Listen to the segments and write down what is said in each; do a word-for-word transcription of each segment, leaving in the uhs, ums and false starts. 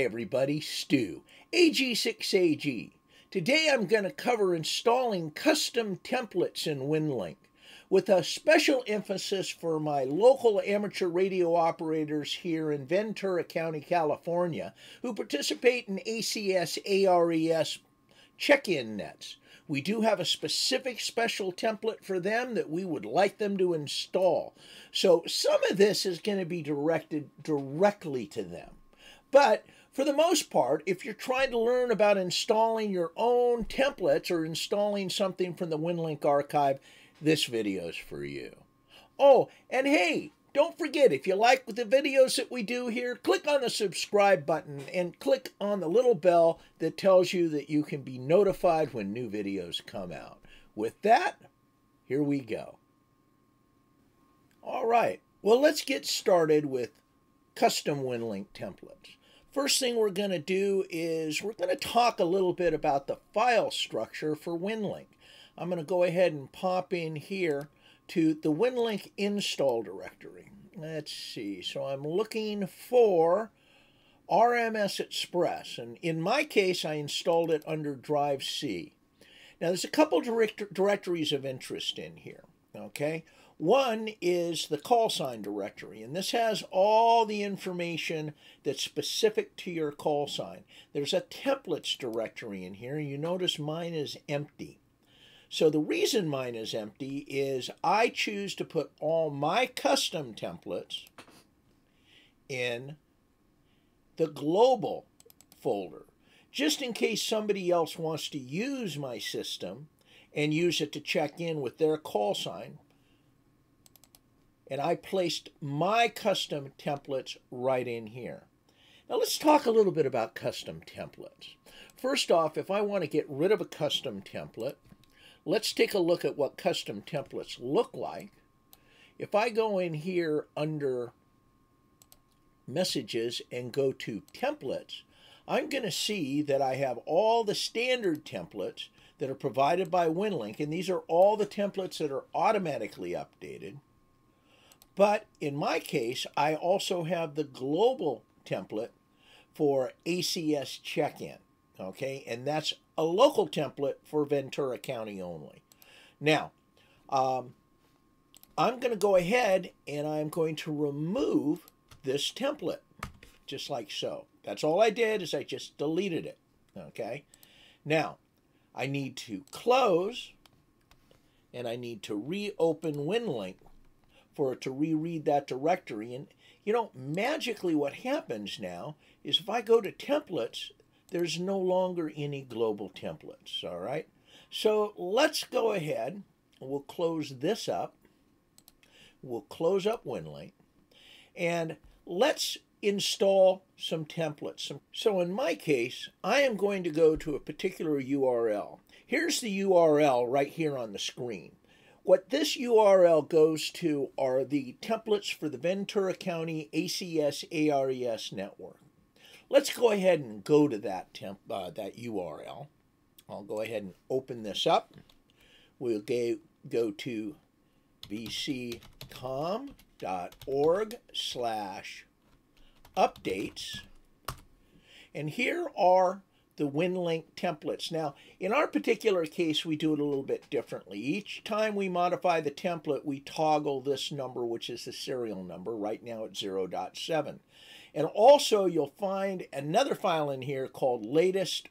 Hi everybody, Stu, A G six A G. Today I'm going to cover installing custom templates in Winlink with a special emphasis for my local amateur radio operators here in Ventura County, California, who participate in A C S A R E S check-in nets. We do have a specific special template for them that we would like them to install. So some of this is going to be directed directly to them. But for the most part, if you're trying to learn about installing your own templates or installing something from the Winlink archive, this video's for you. Oh, and hey, don't forget, if you like the videos that we do here, click on the subscribe button and click on the little bell that tells you that you can be notified when new videos come out. With that, here we go. All right, well, let's get started with custom Winlink templates. First thing we're going to do is we're going to talk a little bit about the file structure for Winlink. I'm going to go ahead and pop in here to the Winlink install directory. Let's see, so I'm looking for R M S Express, and in my case I installed it under Drive C. Now there's a couple direct directories of interest in here, okay? One is the call sign directory, and this has all the information that's specific to your call sign. There's a templates directory in here, and you notice mine is empty. So the reason mine is empty is I choose to put all my custom templates in the global folder, just in case somebody else wants to use my system and use it to check in with their call sign. And I placed my custom templates right in here. Now let's talk a little bit about custom templates. First off, if I want to get rid of a custom template, let's take a look at what custom templates look like. If I go in here under Messages and go to Templates, I'm going to see that I have all the standard templates that are provided by Winlink, and these are all the templates that are automatically updated. But in my case, I also have the global template for A C S check-in, okay? And that's a local template for Ventura County only. Now, um, I'm going to go ahead and I'm going to remove this template, just like so. That's all I did is I just deleted it, okay? Now, I need to close and I need to reopen Winlink for it to reread that directory. And you know, magically what happens now is if I go to templates, there's no longer any global templates, all right? So let's go ahead, we'll close this up, we'll close up Winlink, and let's install some templates. So in my case, I am going to go to a particular U R L. Here's the U R L right here on the screen. What this U R L goes to are the templates for the Ventura County A C S A R E S network. Let's go ahead and go to that temp, uh, that U R L. I'll go ahead and open this up. We'll go, go to v c a c s dot org slash updates. And here are the Winlink templates. Now, in our particular case, we do it a little bit differently. Each time we modify the template, we toggle this number, which is the serial number. Right now it's zero point seven. And also, you'll find another file in here called latest,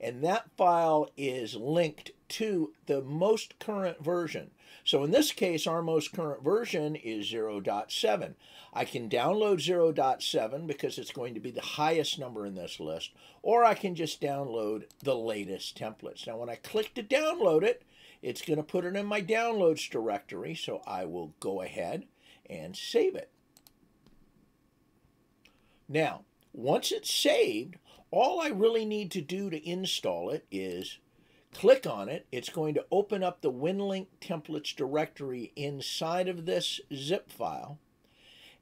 and that file is linked to the most current version. So in this case, our most current version is zero point seven. I can download zero point seven because it's going to be the highest number in this list, or I can just download the latest templates. Now, when I click to download it, it's going to put it in my downloads directory, so I will go ahead and save it. Now, once it's saved, all I really need to do to install it is click on it. It's going to open up the Winlink templates directory inside of this zip file.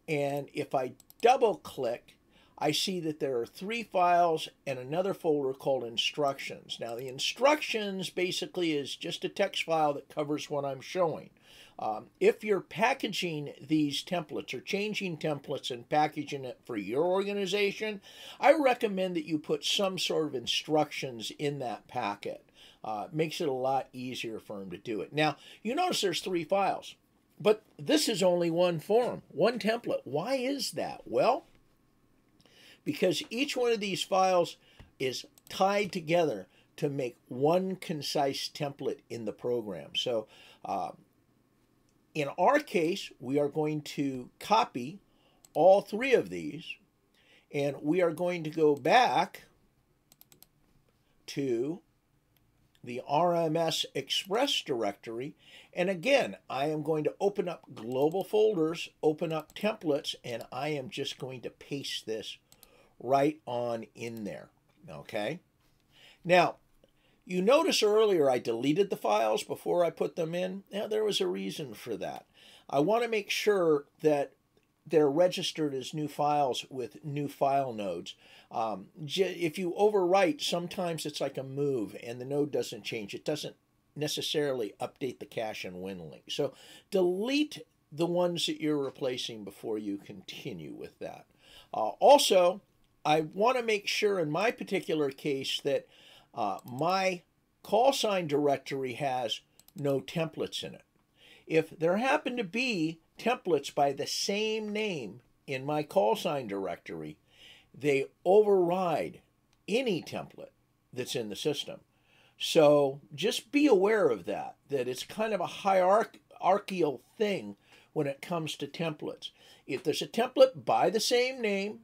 And if I double click, I see that there are three files and another folder called instructions. Now the instructions basically is just a text file that covers what I'm showing. Um, if you're packaging these templates or changing templates and packaging it for your organization, I recommend that you put some sort of instructions in that packet. Uh, makes it a lot easier for them to do it. Now, you notice there's three files, but this is only one form, one template. Why is that? Well, because each one of these files is tied together to make one concise template in the program. So uh, in our case, we are going to copy all three of these, and we are going to go back to the R M S Express directory. And again, I am going to open up global folders, open up templates, and I am just going to paste this right on in there, okay? Now, you notice earlier I deleted the files before I put them in. Now, there was a reason for that. I want to make sure that they're registered as new files with new file nodes. Um, if you overwrite, sometimes it's like a move and the node doesn't change. It doesn't necessarily update the cache in Winlink. So delete the ones that you're replacing before you continue with that. Uh, also, I want to make sure in my particular case that uh, my call sign directory has no templates in it. If there happen to be templates by the same name in my call sign directory, they override any template that's in the system. So just be aware of that, that it's kind of a hierarchical thing when it comes to templates. If there's a template by the same name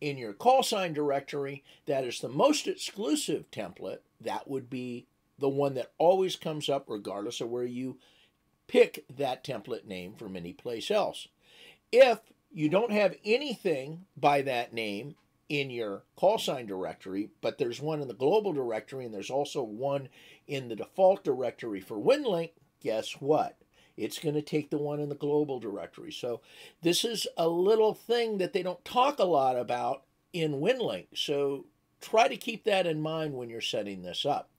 in your call sign directory that is the most exclusive template, that would be the one that always comes up regardless of where you pick that template name from any place else. If you don't have anything by that name in your call sign directory, but there's one in the global directory and there's also one in the default directory for Winlink, guess what? It's going to take the one in the global directory. So this is a little thing that they don't talk a lot about in Winlink. So try to keep that in mind when you're setting this up.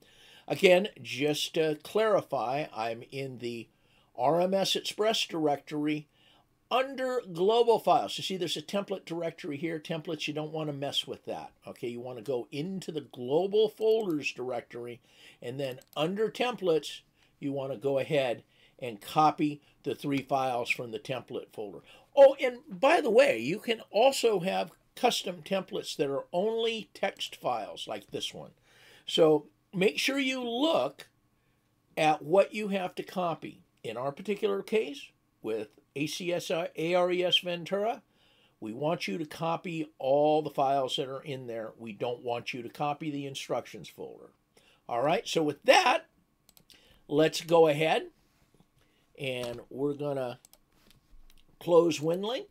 Again, just to clarify, I'm in the R M S Express directory under global files. You see there's a template directory here. Templates, you don't want to mess with that. Okay, you want to go into the global folders directory, and then under templates, you want to go ahead and copy the three files from the template folder. Oh, and by the way, you can also have custom templates that are only text files like this one. So make sure you look at what you have to copy. In our particular case, with A C S A R E S Ventura, we want you to copy all the files that are in there. We don't want you to copy the instructions folder. All right, so with that, let's go ahead and we're going to close Winlink,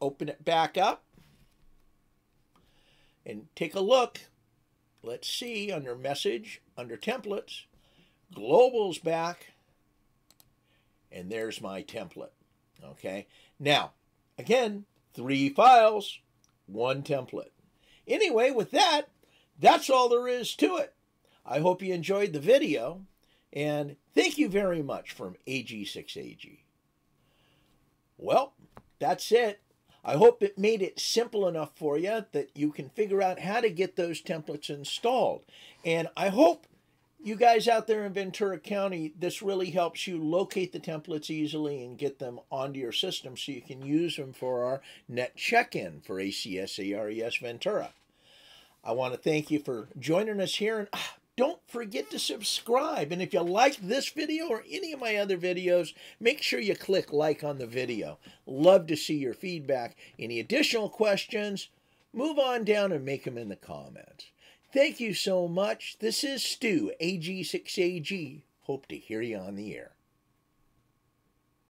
open it back up, and take a look. Let's see, under Message, under Templates, Global's back. And there's my template, okay? Now, again, three files, one template. Anyway, with that, that's all there is to it. I hope you enjoyed the video, and thank you very much from A G six A G. Well, that's it. I hope it made it simple enough for you that you can figure out how to get those templates installed. And I hope you guys out there in Ventura County, this really helps you locate the templates easily and get them onto your system so you can use them for our net check-in for A C S A R E S Ventura. I want to thank you for joining us here, and don't forget to subscribe. And if you like this video or any of my other videos, make sure you click like on the video. Love to see your feedback. Any additional questions, move on down and make them in the comments. Thank you so much. This is Stu, A G six A G. Hope to hear you on the air.